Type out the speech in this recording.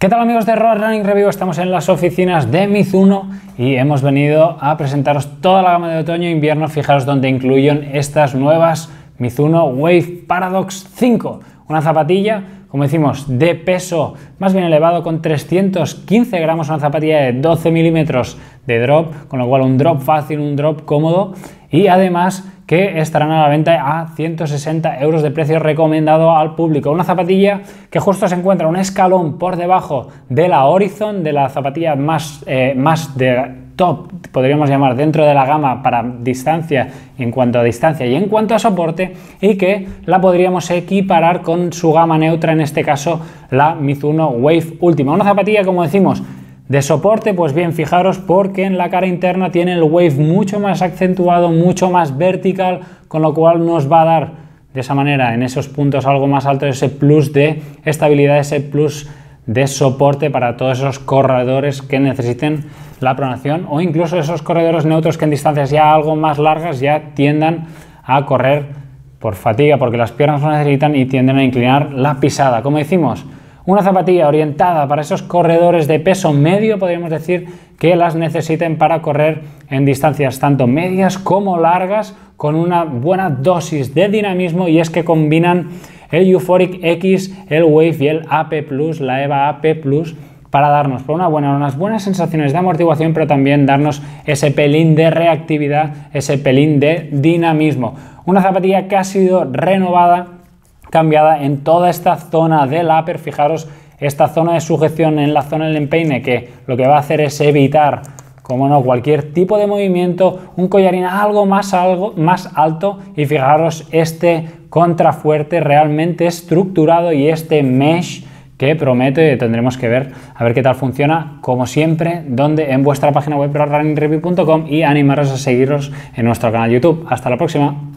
¿Qué tal amigos de Road Running Review? Estamos en las oficinas de Mizuno y hemos venido a presentaros toda la gama de otoño e invierno. Fijaros donde incluyen estas nuevas Mizuno Wave Paradox 5, una zapatilla, como decimos, de peso más bien elevado con 315 gramos, una zapatilla de 12 milímetros de drop, con lo cual un drop fácil, un drop cómodo, y además que estarán a la venta a 160 euros de precio recomendado al público. Una zapatilla que justo se encuentra un escalón por debajo de la Horizon, de la zapatilla más de top, podríamos llamar, dentro de la gama para distancia, en cuanto a distancia y en cuanto a soporte, y que la podríamos equiparar con su gama neutra, en este caso la Mizuno Wave Ultima. Una zapatilla, como decimos, de soporte, pues bien, fijaros, porque en la cara interna tiene el wave mucho más accentuado, mucho más vertical, con lo cual nos va a dar de esa manera, en esos puntos algo más altos, ese plus de estabilidad, ese plus de soporte para todos esos corredores que necesiten la pronación, o incluso esos corredores neutros que en distancias ya algo más largas ya tiendan a correr por fatiga, porque las piernas lo necesitan y tienden a inclinar la pisada. Como decimos, una zapatilla orientada para esos corredores de peso medio, podríamos decir, que las necesiten para correr en distancias tanto medias como largas, con una buena dosis de dinamismo, y es que combinan el Euphoric X, el Wave y el AP+, la EVA AP+, para darnos por unas buenas sensaciones de amortiguación, pero también darnos ese pelín de reactividad, ese pelín de dinamismo. Una zapatilla que ha sido renovada, cambiada en toda esta zona del upper. Fijaros, esta zona de sujeción en la zona del empeine, que lo que va a hacer es evitar, como no, cualquier tipo de movimiento, un collarín algo más alto, y fijaros este contrafuerte realmente estructurado y este mesh que promete. Tendremos que ver a ver qué tal funciona, como siempre, donde en vuestra página web runningreview.com, y animaros a seguirnos en nuestro canal YouTube. Hasta la próxima.